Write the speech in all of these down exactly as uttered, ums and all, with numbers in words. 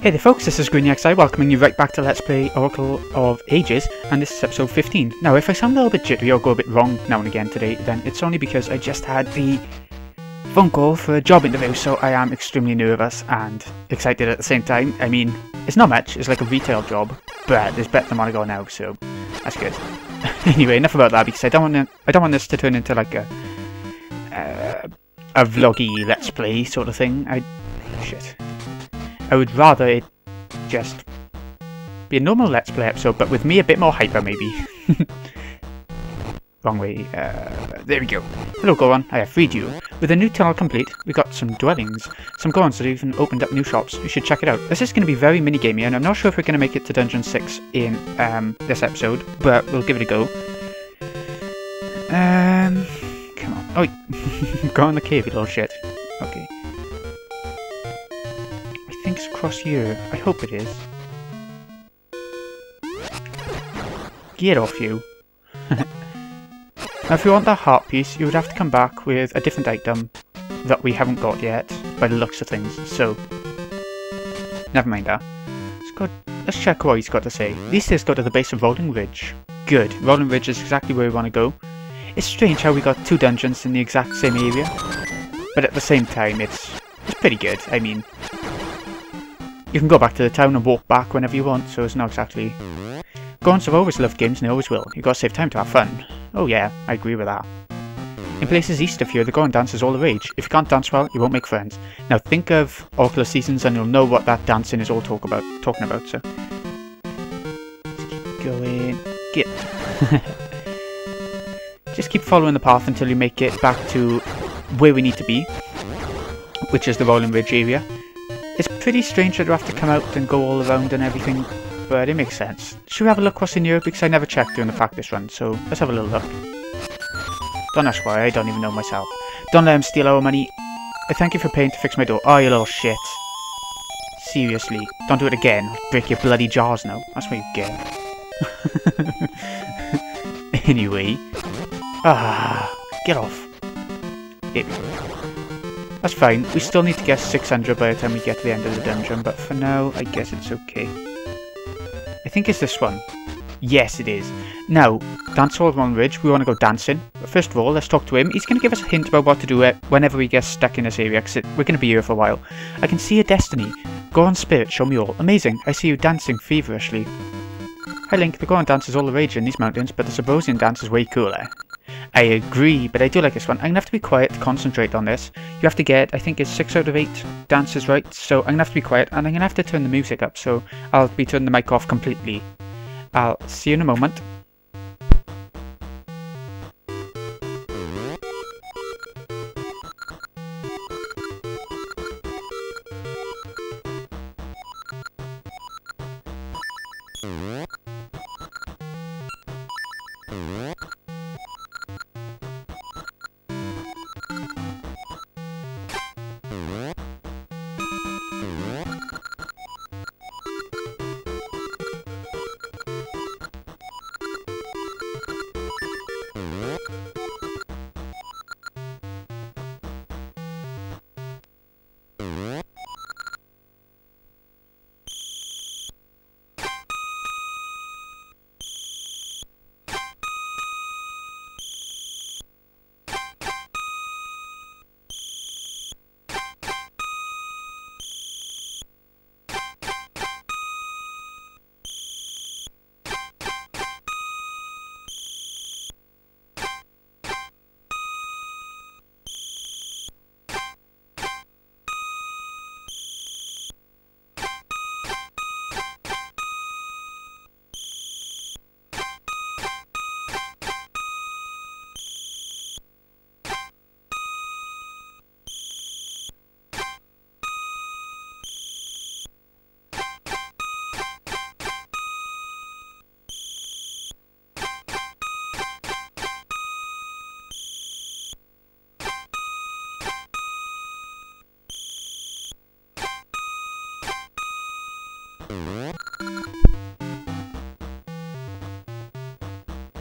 Hey there folks, this is GreenyXi welcoming you right back to Let's Play Oracle of Ages, and this is episode fifteen. Now if I sound a little bit jittery or go a bit wrong now and again today, then it's only because I just had the phone call for a job interview, so I am extremely nervous and excited at the same time. I mean, it's not much, it's like a retail job, but there's better than Monaco now, so that's good. Anyway, enough about that, because I don't want to, I don't want this to turn into like a, uh, a vloggy Let's Play sort of thing. I... shit. I would rather it just be a normal Let's Play episode, but with me a bit more hyper, maybe. Wrong way. Uh, there we go. Hello, Goron. I have freed you. With the new tunnel complete, we got some dwellings. Some Gorons that even opened up new shops. You should check it out. This is going to be very minigamey, and I'm not sure if we're going to make it to Dungeon six in um, this episode, but we'll give it a go. Um, come on. Oh, go in the cave, you little shit. Okay. Across here. I hope it is. Get off you. Now if you want that heart piece, you would have to come back with a different item that we haven't got yet, by the looks of things, so never mind that. Let's, go, let's check what he's got to say. These things go to the base of Rolling Ridge. Good. Rolling Ridge is exactly where we want to go. It's strange how we got two dungeons in the exact same area, but at the same time it's, it's pretty good. I mean, you can go back to the town and walk back whenever you want, so it's not exactly... Gorns have always loved games and they always will. You've got to save time to have fun. Oh yeah, I agree with that. In places east of here, the Gorn dance is all the rage. If you can't dance well, you won't make friends. Now think of Oracle of Seasons and you'll know what that dancing is all talk about, talking about, so... Let's keep going... Get... Just keep following the path until you make it back to where we need to be, which is the Rolling Ridge area. It's pretty strange that you have to come out and go all around and everything, but it makes sense. Should we have a look what's in here? Because I never checked during the practice run, so let's have a little look. Don't ask why, I don't even know myself. Don't let him steal our money. I thank you for paying to fix my door. Oh, you little shit. Seriously, don't do it again. I'll break your bloody jars now. That's what you get. Anyway. Ah, get off. Here we go. That's fine, we still need to guess six hundred by the time we get to the end of the dungeon, but for now, I guess it's okay. I think it's this one. Yes, it is. Now, Dancehall on Ridge, we want to go dancing. But first of all, let's talk to him. He's going to give us a hint about what to do whenever we get stuck in this area, because we're going to be here for a while. I can see your destiny. Gorn spirit, show me all. Amazing, I see you dancing feverishly. Hi Link, the Goron dance is all the rage in these mountains, but the Sabrosian dance is way cooler. I agree, but I do like this one. I'm going to have to be quiet to concentrate on this. You have to get, I think it's six out of eight dances right, so I'm going to have to be quiet, and I'm going to have to turn the music up, so I'll be turning the mic off completely. I'll see you in a moment.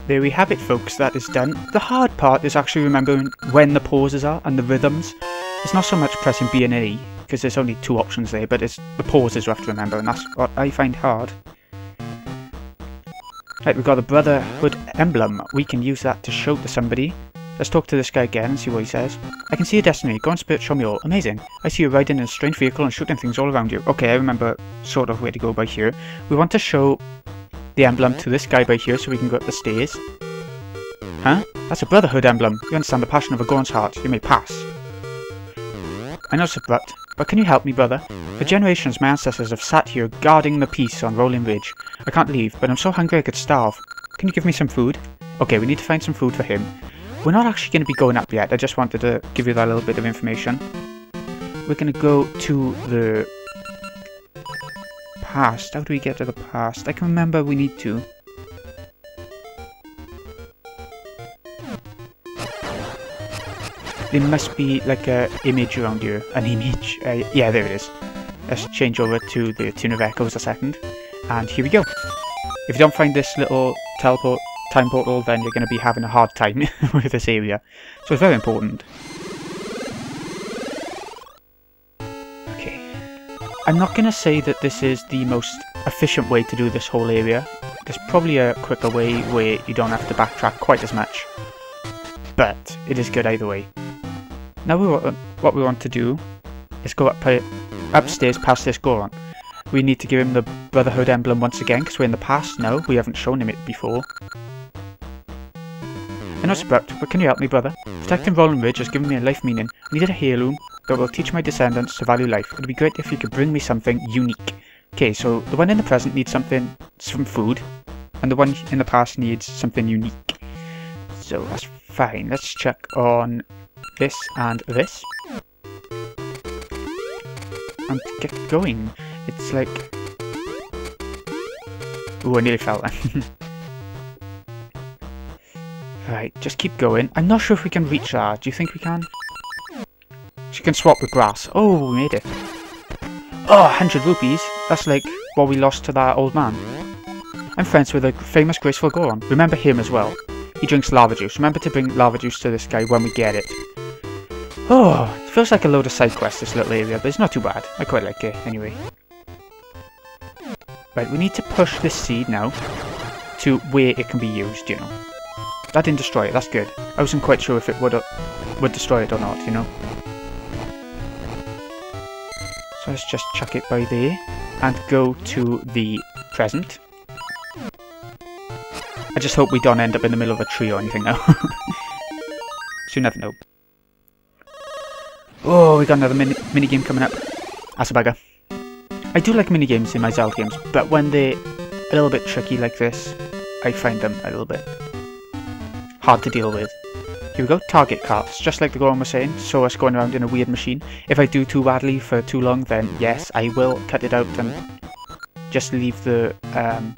There we have it folks, that is done. The hard part is actually remembering when the pauses are and the rhythms. It's not so much pressing B and A because there's only two options there, but it's the pauses you have to remember, and that's what I find hard. Right, we've got the Brotherhood emblem. We can use that to show to somebody. Let's talk to this guy again and see what he says. I can see your destiny. Gorn spirit, show me all. Amazing. I see you riding in a strange vehicle and shooting things all around you. Okay, I remember sort of where to go by here. We want to show the emblem to this guy by here so we can go up the stairs. Huh? That's a Brotherhood emblem. You understand the passion of a Gorn's heart. You may pass. I know it's abrupt, but can you help me, brother? For generations, my ancestors have sat here guarding the peace on Rolling Ridge. I can't leave, but I'm so hungry I could starve. Can you give me some food? Okay, we need to find some food for him. We're not actually going to be going up yet, I just wanted to give you that little bit of information. We're going to go to the past. How do we get to the past? I can remember we need to. There must be like an image around here. An image? Uh, yeah, there it is. Let's change over to the Tune of Echoes a second. And here we go. If you don't find this little teleport time portal, then you're going to be having a hard time with this area. So it's very important. Okay. I'm not going to say that this is the most efficient way to do this whole area. There's probably a quicker way where you don't have to backtrack quite as much. But it is good either way. Now we want, what we want to do is go up, upstairs past this Goron. We need to give him the Brotherhood emblem once again because we're in the past now. We haven't shown him it before. I'm not abrupt, but can you help me, brother? Protecting Rolling Ridge has given me a life meaning. I needed a heirloom that will teach my descendants to value life. It would be great if you could bring me something unique. Okay, so the one in the present needs something, some food, and the one in the past needs something unique. So that's fine. Let's check on this and this. And get going. It's like... Ooh, I nearly fell then. Right, just keep going. I'm not sure if we can reach that. Do you think we can? She can swap with grass. Oh, we made it. Oh, one hundred rupees. That's like what we lost to that old man. I'm friends with a famous graceful Goron. Remember him as well. He drinks lava juice. Remember to bring lava juice to this guy when we get it. Oh, it feels like a load of side quests, this little area, but it's not too bad. I quite like it, anyway. Right, we need to push this seed now to where it can be used, you know. That didn't destroy it, that's good. I wasn't quite sure if it would, uh, would destroy it or not, you know. So let's just chuck it by there and go to the present. I just hope we don't end up in the middle of a tree or anything now. So you never know. Oh, we got another mini minigame coming up. That's a bugger. I do like minigames in my Zelda games, but when they're a little bit tricky like this, I find them a little bit hard to deal with. Here we go, target cards, just like the Goron was saying, so us going around in a weird machine. If I do too badly for too long, then yes, I will cut it out and just leave the um,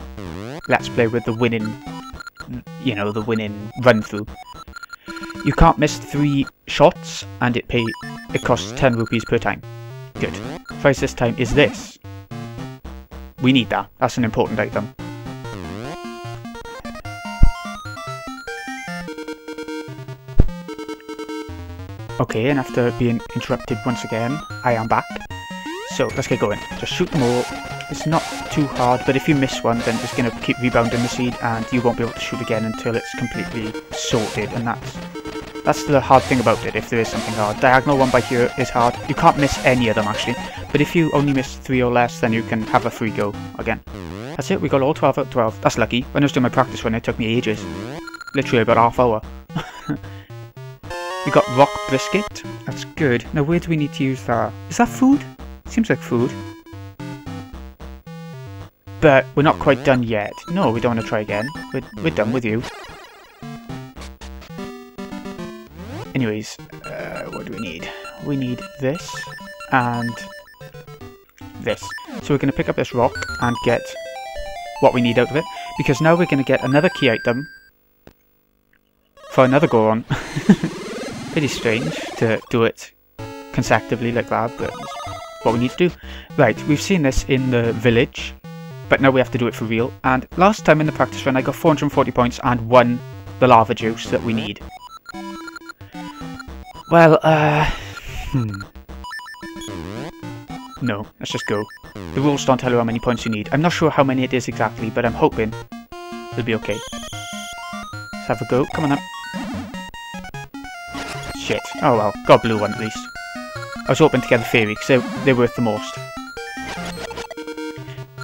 Let's Play with the winning, you know, the winning run through. You can't miss three shots, and it pay it costs ten rupees per time. Good. Price this time is this. We need that. That's an important item. Okay, and after being interrupted once again, I am back. So, let's get going. Just shoot them all. It's not too hard, but if you miss one, then it's going to keep rebounding the seed, and you won't be able to shoot again until it's completely sorted, and that's... That's the hard thing about it, if there is something hard. Diagonal one by here is hard. You can't miss any of them, actually. But if you only miss three or less, then you can have a free go again. That's it, we got all twelve out of twelve. That's lucky. When I was doing my practice run, it took me ages. Literally about half hour. We got rock brisket. That's good. Now where do we need to use that? Is that food? Seems like food. But we're not quite done yet. No, we don't want to try again. We're, we're done with you. Anyways, uh, what do we need? We need this and this. So we're going to pick up this rock and get what we need out of it. Because now we're going to get another key item for another Goron. Pretty strange to do it consecutively like that, but it's what we need to do. Right, we've seen this in the village, but now we have to do it for real. And last time in the practice run, I got four hundred forty points and won the lava juice that we need. Well, uh... Hmm. No, let's just go. The rules don't tell you how many points you need. I'm not sure how many it is exactly, but I'm hoping it'll be okay. Let's have a go. Come on up. Shit. Oh well. Got a blue one at least. I was hoping to get a fairy, because they, they're worth the most.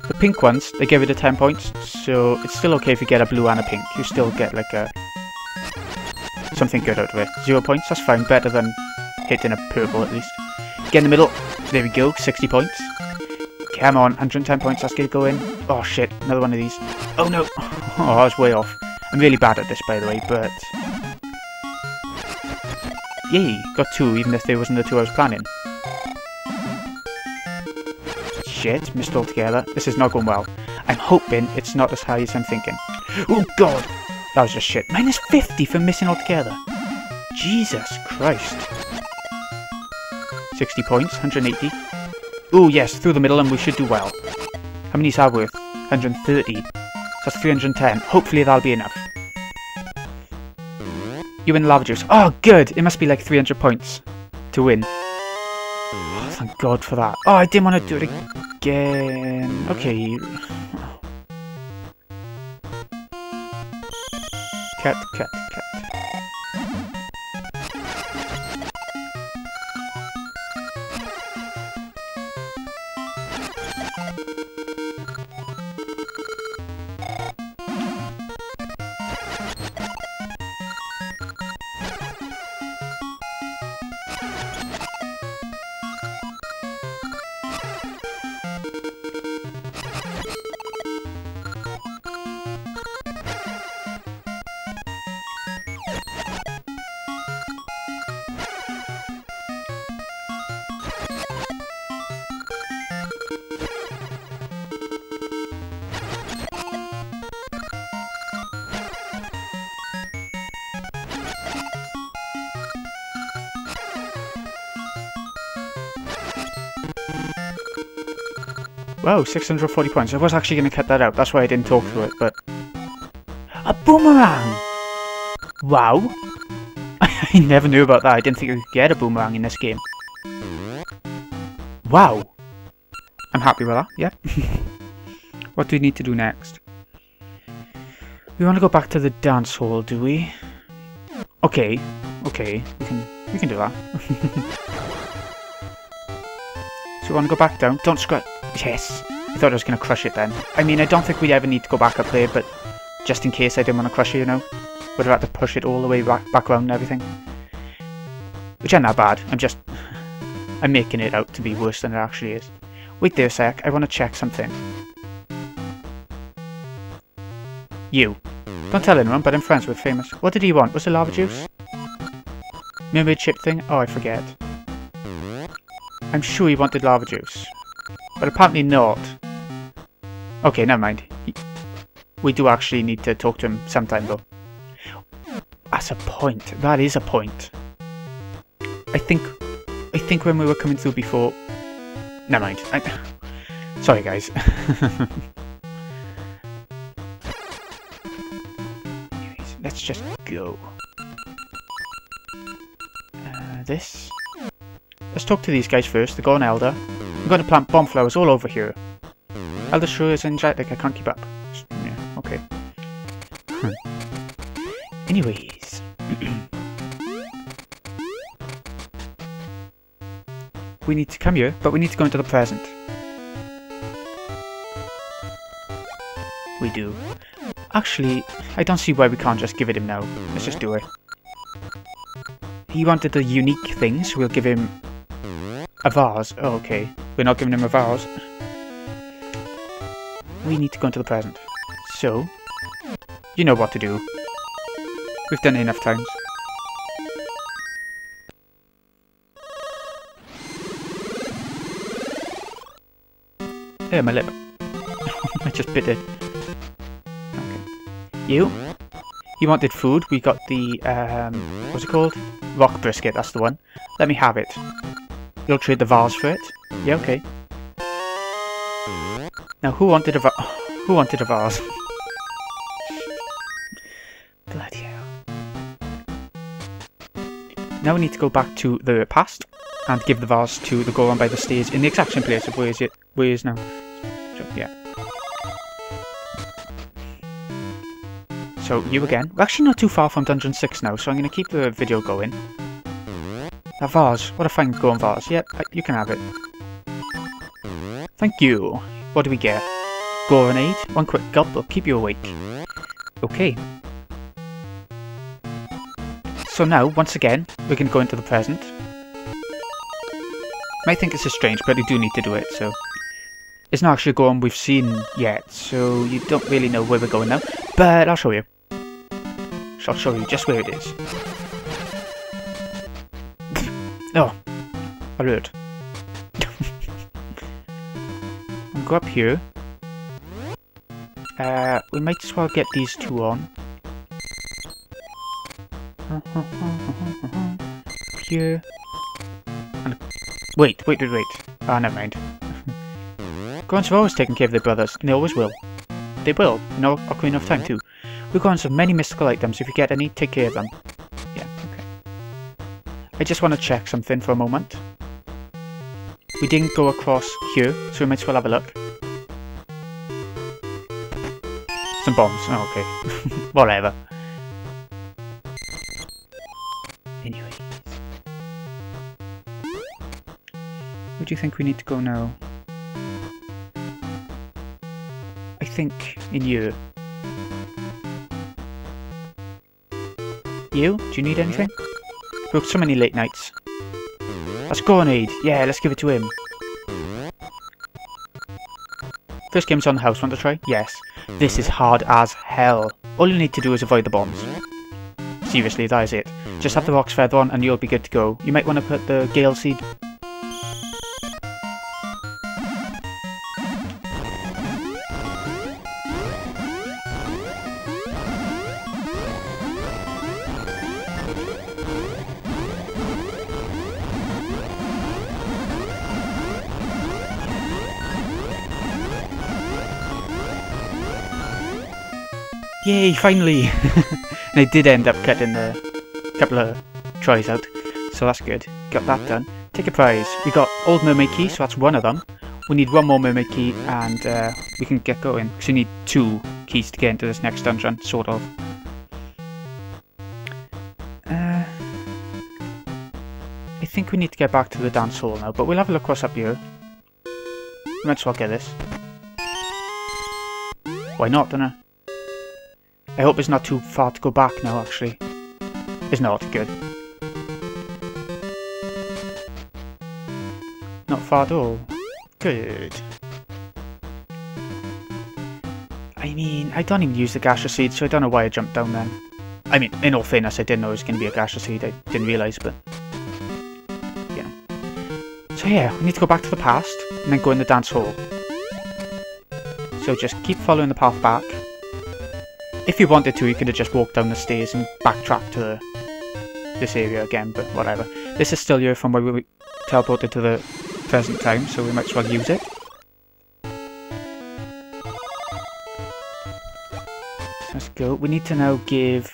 The pink ones, they give it a ten points, so it's still okay if you get a blue and a pink. You still get like a... something good out of it. Zero points, that's fine. Better than hitting a purple at least. Get in the middle. There we go. sixty points. Come on. one hundred ten points. Let's get going. Oh shit. Another one of these. Oh no. Oh, I was way off. I'm really bad at this, by the way, but... yay. Got two, even if there wasn't the two I was planning. Shit. Missed altogether. This is not going well. I'm hoping it's not as high as I'm thinking. Oh god. That was just shit. Minus fifty for missing altogether. Jesus Christ. sixty points, one hundred eighty. Oh yes, through the middle and we should do well. How many is that worth? one hundred thirty. That's three hundred ten. Hopefully that'll be enough. You win Lava Juice. Oh good! It must be like three hundred points to win. Oh, thank God for that. Oh, I didn't want to do it again. Okay. Cut, cut, cut. Wow, six hundred forty points. I was actually going to cut that out. That's why I didn't talk through it, but... a boomerang! Wow. I never knew about that. I didn't think you could get a boomerang in this game. Wow. I'm happy with that, yeah. What do we need to do next? We want to go back to the dance hall, do we? Okay. Okay. We can, we can do that. So we want to go back down. Don't scratch... yes. I thought I was going to crush it then. I mean, I don't think we ever need to go back up there, but just in case I didn't want to crush it, you know? Would have had to push it all the way back, back around and everything. Which ain't that bad. I'm just... I'm making it out to be worse than it actually is. Wait there a sec. I want to check something. You. Don't tell anyone, but I'm friends with Famous. What did he want? Was it Lava Juice? Mermaid ship thing? Oh, I forget. I'm sure he wanted Lava Juice. But apparently not. Okay, never mind. We do actually need to talk to him sometime though. That's a point. That is a point. I think... I think when we were coming through before... never mind. I... sorry guys. Anyways, let's just go. Uh, this... let's talk to these guys first, the Gorn Elder. I'm going to plant bomb flowers all over here. Elder sure is energetic, I can't keep up. Yeah, okay. Hmm. Anyways. We need to come here, but we need to go into the present. We do. Actually, I don't see why we can't just give it him now. Let's just do it. He wanted the unique thing, so we'll give him... a vase. Oh, okay. We're not giving him a vase. We need to go into the present. So, you know what to do. We've done it enough times. Hey, my lip. I just bit it. Okay. You? You wanted food. We got the, um, what's it called? Rock brisket, that's the one. Let me have it. You'll trade the vase for it? Yeah, okay. Now, who wanted a va- who wanted a vase? Bloody hell. Now we need to go back to the past. and give the vase to the Goron by the stage in the exact same place of where is it where is now. So yeah. So you again. We're actually not too far from dungeon six now, so I'm gonna keep the video going. A vase. What a fine Goron vase. Yep, yeah, you can have it. Thank you. What do we get? Goronade. One quick gulp will keep you awake. Okay. So now, once again, we can go into the present. Might think this is strange, but we do need to do it, so... It's not actually a Goron we've seen yet, so you don't really know where we're going now. But I'll show you. So I'll show you just where it is. Oh. Alert. I'll go up here. Uh, we might as well get these two on. Here. And wait, wait, wait, wait. Ah, oh, never mind. Gorons have always taken care of their brothers, and they always will. They will, in Ocarina of Time too. We Gorons have many mystical items. If you get any, take care of them. Yeah, okay. I just want to check something for a moment. We didn't go across here, so we might as well have a look. Some bombs. Oh, okay. Whatever. Anyways. Where do you think we need to go now? I think in you. You? Do you need anything? We've worked so many late nights. That's Goronade. Yeah, let's give it to him. First game's on the house. Want to try? Yes. This is hard as hell. All you need to do is avoid the bombs. Seriously, that is it. Just have the Rock's Feather on and you'll be good to go. You might want to put the Gale Seed... Yay, finally! And I did end up cutting a couple of tries out, so that's good. Got that done. Take a prize. We got Old Mermaid Key, so that's one of them. We need one more Mermaid Key and uh, we can get going, because we need two keys to get into this next dungeon, sort of. Uh, I think we need to get back to the dance hall now, but we'll have a look what's up here. Might as well get this. Why not, dunno? I hope it's not too far to go back now, actually. It's not, good. Not far at all. Good. I mean, I don't even use the Gasha Seed, so I don't know why I jumped down there. I mean, in all fairness, I didn't know it was going to be a Gasha Seed, I didn't realise, but... yeah. So yeah, we need to go back to the past, and then go in the dance hall. So just keep following the path back. If you wanted to, you could have just walked down the stairs and backtracked to the, this area again, but whatever. This is still here from where we were teleported to the present time, so we might as well use it. Let's go. We need to now give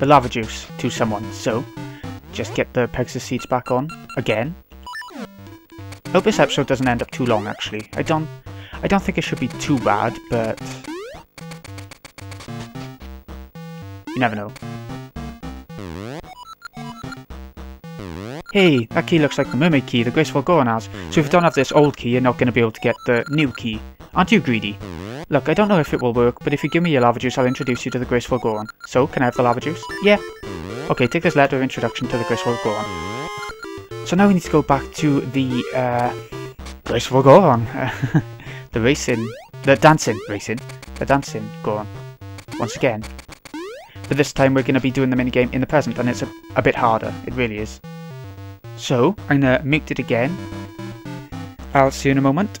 the Lava Juice to someone, so just get the Pegasus Seeds back on again. I hope this episode doesn't end up too long, actually. I don't, I don't think it should be too bad, but... you never know. Hey, that key looks like the mermaid key the graceful Goron has, so if you don't have this old key, you're not going to be able to get the new key. Aren't you greedy? Look, I don't know if it will work, but if you give me your lava juice, I'll introduce you to the graceful Goron. So, can I have the lava juice? Yeah. Okay, take this letter of introduction to the graceful Goron. So now we need to go back to the, uh... graceful Goron. The racing... the dancing racing. The dancing Goron. Once again. But this time we're going to be doing the minigame in the present, and it's a, a bit harder. It really is. So, I'm going to mute it again. I'll see you in a moment.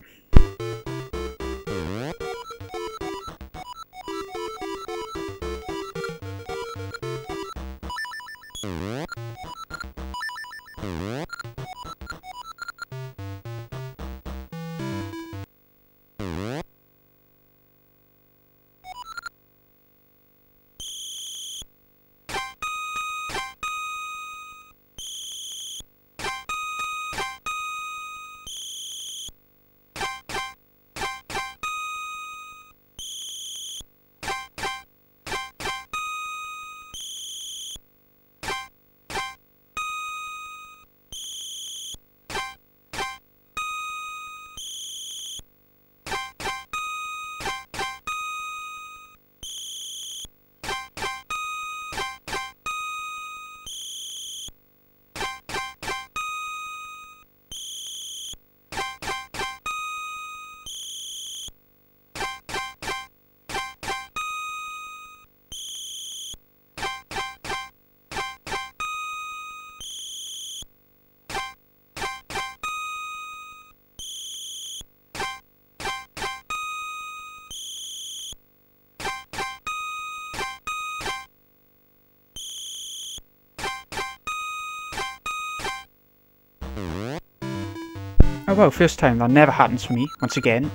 Oh wow, first time, that never happens for me, once again.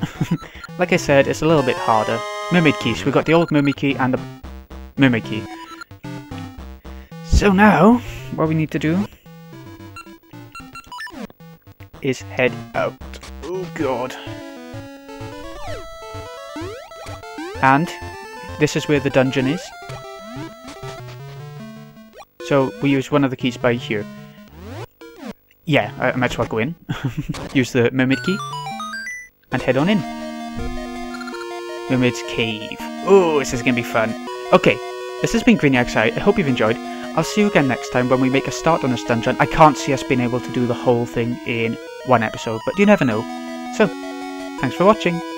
Like I said, it's a little bit harder. Mermaid key, so we got the old mermaid key and the mermaid key. So now, what we need to do is head out. Oh god. And this is where the dungeon is. So we use one of the keys by here. Yeah, I might as well go in. Use the mermaid key. And head on in. Mermaid's cave. Oh, this is going to be fun. Okay, this has been GreenyXi. I hope you've enjoyed. I'll see you again next time when we make a start on this dungeon. I can't see us being able to do the whole thing in one episode, but you never know. So, thanks for watching.